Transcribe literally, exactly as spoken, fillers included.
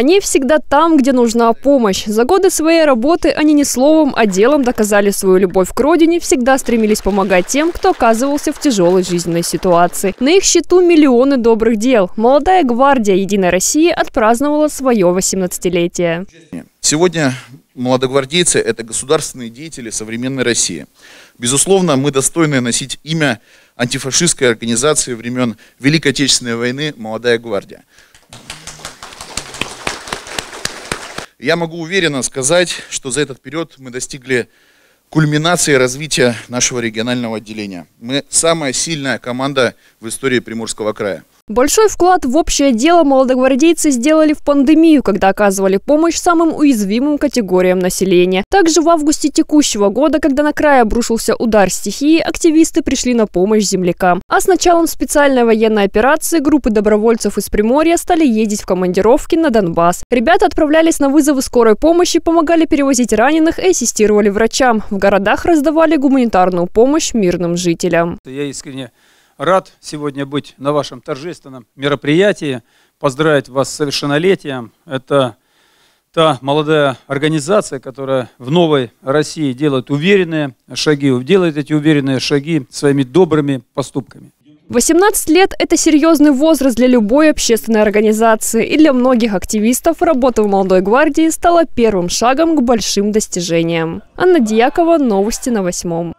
Они всегда там, где нужна помощь. За годы своей работы они не словом, а делом доказали свою любовь к родине, всегда стремились помогать тем, кто оказывался в тяжелой жизненной ситуации. На их счету миллионы добрых дел. Молодая гвардия Единой России отпраздновала свое восемнадцатилетие. Сегодня молодогвардейцы – это государственные деятели современной России. Безусловно, мы достойны носить имя антифашистской организации времен Великой Отечественной войны «Молодая гвардия». Я могу уверенно сказать, что за этот период мы достигли кульминации развития нашего регионального отделения. Мы самая сильная команда в истории Приморского края. Большой вклад в общее дело молодогвардейцы сделали в пандемию, когда оказывали помощь самым уязвимым категориям населения. Также в августе текущего года, когда на край обрушился удар стихии, активисты пришли на помощь землякам. А с началом специальной военной операции группы добровольцев из Приморья стали ездить в командировки на Донбасс. Ребята отправлялись на вызовы скорой помощи, помогали перевозить раненых и ассистировали врачам. В городах раздавали гуманитарную помощь мирным жителям. Я искренне рад сегодня быть на вашем торжественном мероприятии, поздравить вас с совершеннолетием. Это та молодая организация, которая в новой России делает уверенные шаги, делает эти уверенные шаги своими добрыми поступками. восемнадцать лет – это серьезный возраст для любой общественной организации. И для многих активистов работа в «Молодой гвардии» стала первым шагом к большим достижениям. Анна Дьякова, Новости на Восьмом.